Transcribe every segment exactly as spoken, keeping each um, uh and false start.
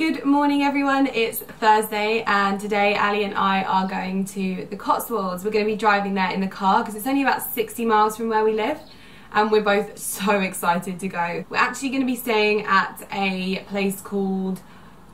Good morning everyone, it's Thursday and today Ali and I are going to the Cotswolds. We're going to be driving there in the car because it's only about sixty miles from where we live and we're both so excited to go. We're actually going to be staying at a place called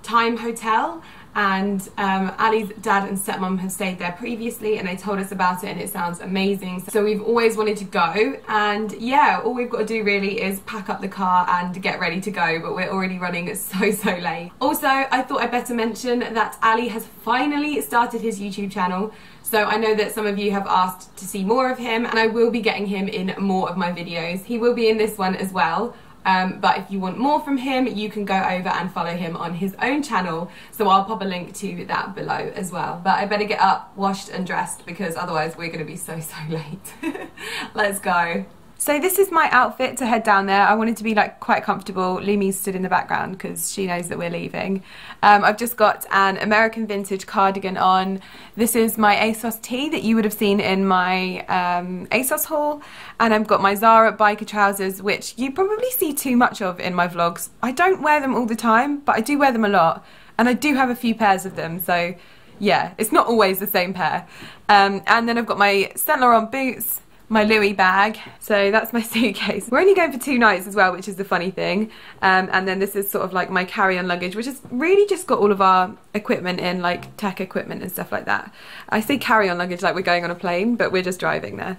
Thyme Hotel, and um, Ali's dad and stepmom have stayed there previously and they told us about it and it sounds amazing. So we've always wanted to go, and yeah, all we've got to do really is pack up the car and get ready to go, but we're already running so, so late. Also, I thought I'd better mention that Ali has finally started his YouTube channel. So I know that some of you have asked to see more of him and I will be getting him in more of my videos. He will be in this one as well. Um, but if you want more from him, you can go over and follow him on his own channel. So I'll pop a link to that below as well. But I better get up, washed and dressed, because otherwise we're going to be so, so late. Let's go. So this is my outfit to head down there. I wanted to be like quite comfortable. Lumi stood in the background because she knows that we're leaving. Um, I've just got an American Vintage cardigan on. This is my ASOS tee that you would have seen in my um, ASOS haul. And I've got my Zara biker trousers, which you probably see too much of in my vlogs. I don't wear them all the time, but I do wear them a lot. And I do have a few pairs of them, so yeah, it's not always the same pair. Um, and then I've got my Saint Laurent boots, my Louis bag, so that's my suitcase. We're only going for two nights as well, which is the funny thing. Um, and then this is sort of like my carry-on luggage, which has really just got all of our equipment in, like tech equipment and stuff like that. I say carry-on luggage like we're going on a plane, but we're just driving there.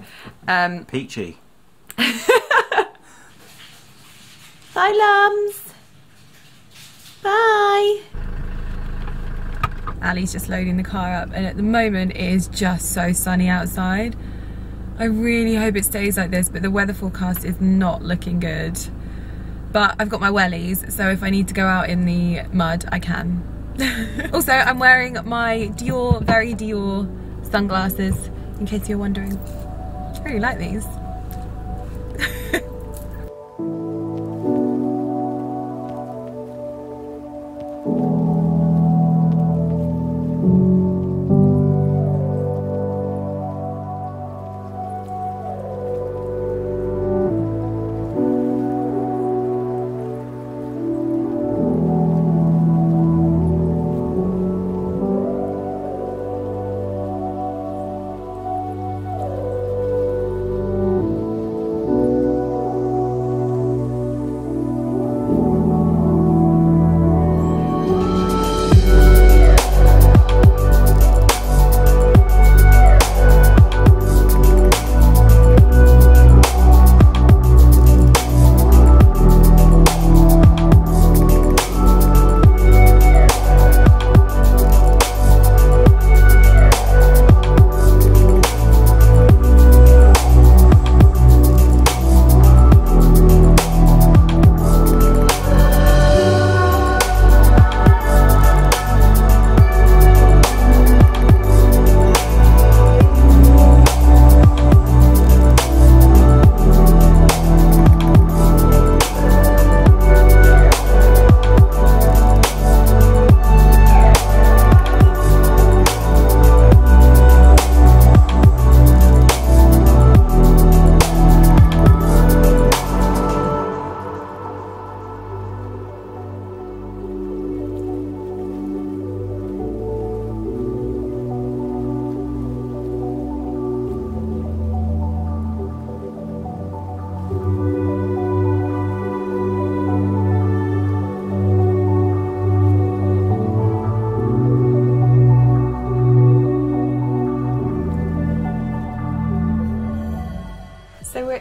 Um, Peachy. Bye, lums. Bye. Ali's just loading the car up, and at the moment it is just so sunny outside. I really hope it stays like this, but the weather forecast is not looking good. But I've got my wellies, so if I need to go out in the mud, I can. Also, I'm wearing my Dior, very Dior sunglasses, in case you're wondering. I really like these.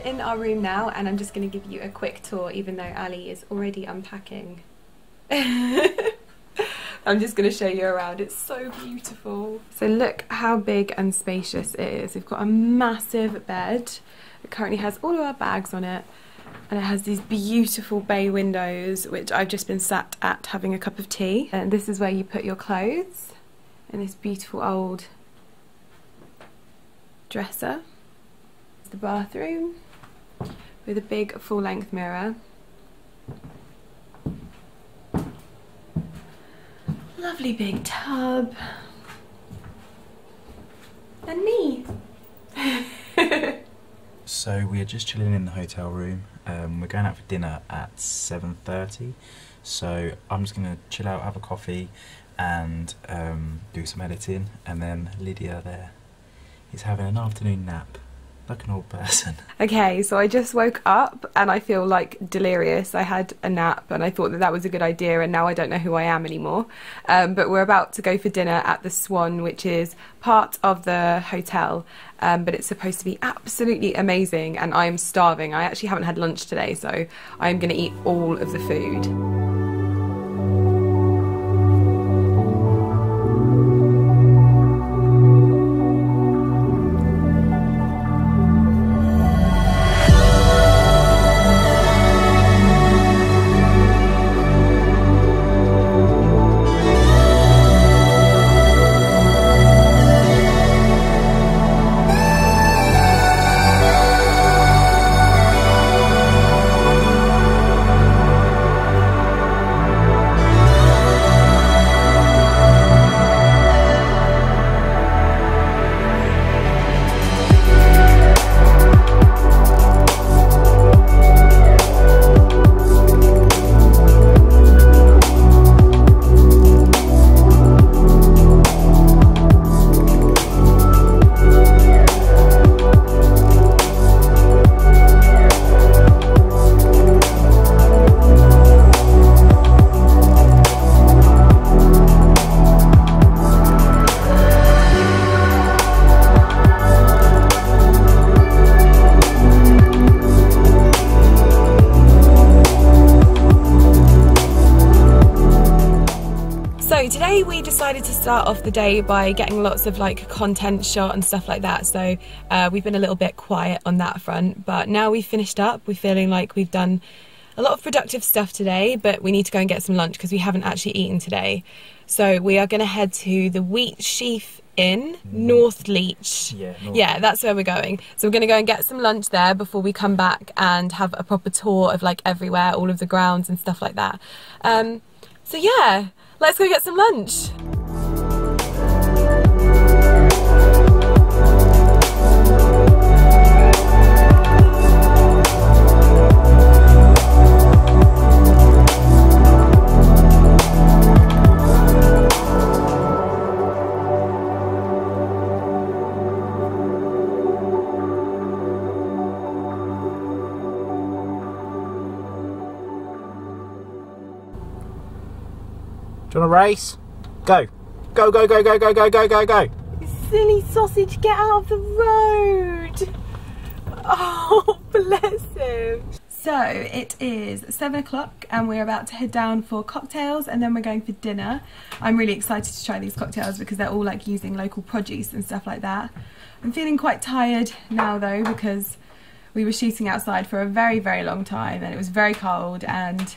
In our room now, and I'm just going to give you a quick tour even though Ali is already unpacking. I'm just going to show you around. It's so beautiful. So look how big and spacious it is. We've got a massive bed. It currently has all of our bags on it, and it has these beautiful bay windows, which I've just been sat at having a cup of tea. And this is where you put your clothes, in this beautiful old dresser. The bathroom with a big full-length mirror. Lovely big tub. And me. So we are just chilling in the hotel room. Um, we're going out for dinner at seven thirty. So I'm just going to chill out, have a coffee and um, do some editing. And then Lydia there is having an afternoon nap. Like an old person. Okay, so I just woke up and I feel like delirious. I had a nap and I thought that that was a good idea, and now I don't know who I am anymore. Um, but we're about to go for dinner at the Swan, which is part of the hotel, um, but it's supposed to be absolutely amazing and I'm starving. I actually haven't had lunch today, so I'm gonna eat all of the food. Today we decided to start off the day by getting lots of like content shot and stuff like that, so uh, we've been a little bit quiet on that front, but now we've finished up, we're feeling like we've done a lot of productive stuff today, but we need to go and get some lunch because we haven't actually eaten today. So we are going to head to the Wheat Sheaf Inn, North Leech. Yeah, North yeah, that's where we're going. So we're going to go and get some lunch there before we come back and have a proper tour of like everywhere, all of the grounds and stuff like that. Um, so yeah. Let's go get some lunch. Do you want a race? Go. Go, go, go, go, go, go, go, go, go. You silly sausage, get out of the road. Oh, bless him. So it is seven o'clock and we're about to head down for cocktails and then we're going for dinner. I'm really excited to try these cocktails because they're all like using local produce and stuff like that. I'm feeling quite tired now though because we were shooting outside for a very, very long time and it was very cold, and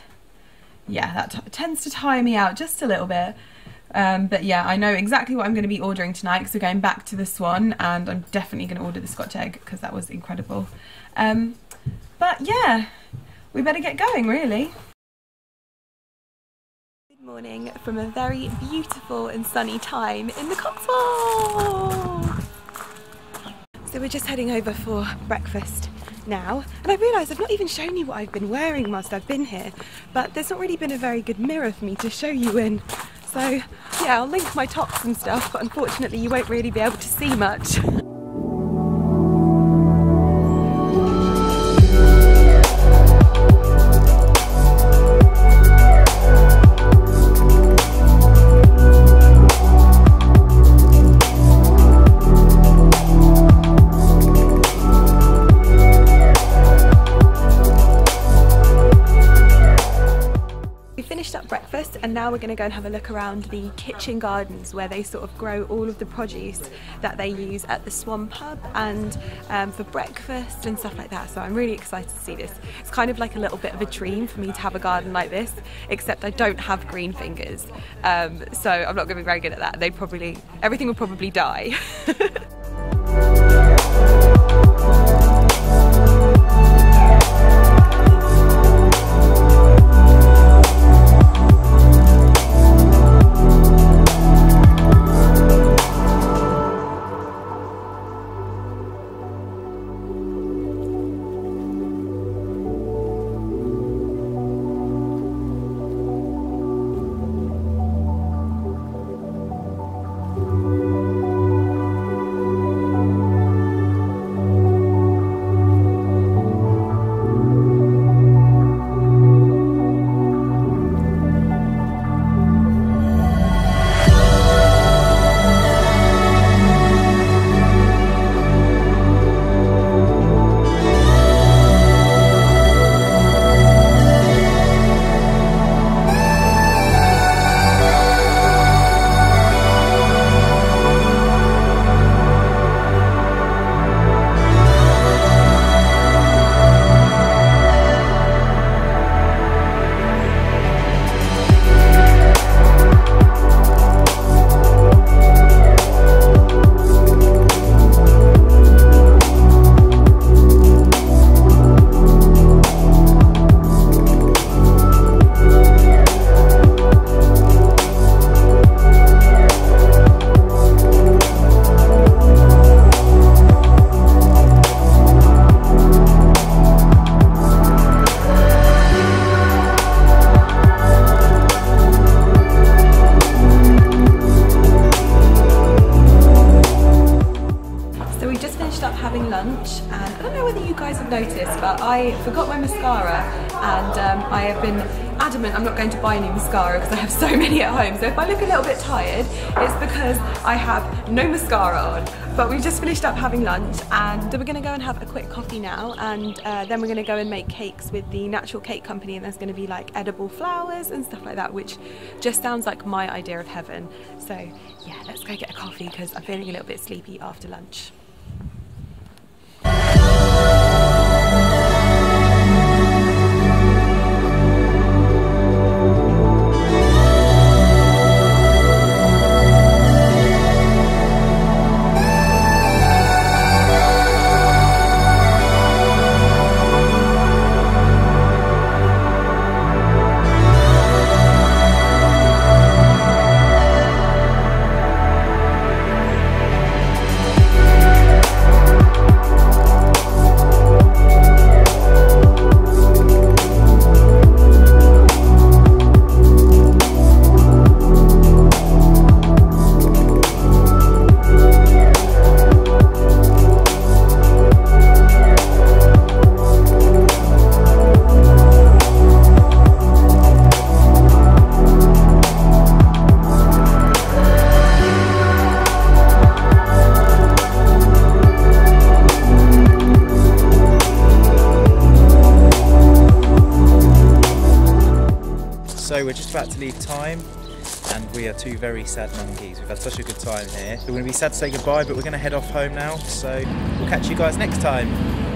yeah, that t tends to tire me out just a little bit. Um, but yeah, I know exactly what I'm going to be ordering tonight because we're going back to the Swan, and I'm definitely going to order the Scotch egg because that was incredible. Um, but yeah, we better get going really. Good morning from a very beautiful and sunny Thyme in the Cotswolds. So we're just heading over for breakfast now, and I realise I've not even shown you what I've been wearing whilst I've been here, but there's not really been a very good mirror for me to show you in, so yeah, I'll link my tops and stuff, but unfortunately you won't really be able to see much. And now we're going to go and have a look around the kitchen gardens where they sort of grow all of the produce that they use at the Swan pub and um, for breakfast and stuff like that. So I'm really excited to see this. It's kind of like a little bit of a dream for me to have a garden like this, except I don't have green fingers. Um, so I'm not going to be very good at that. They probably, everything will probably die. I forgot my mascara, and um, I have been adamant I'm not going to buy any mascara because I have so many at home. So if I look a little bit tired, it's because I have no mascara on. But we've just finished up having lunch, and we're going to go and have a quick coffee now, and uh, then we're going to go and make cakes with the Natural Cake Company, and there's going to be like edible flowers and stuff like that, which just sounds like my idea of heaven. So yeah, let's go get a coffee because I'm feeling a little bit sleepy after lunch. So we're just about to leave Thyme, and we are two very sad monkeys. We've had such a good time here. We're going to be sad to say goodbye, but we're going to head off home now. So we'll catch you guys next time.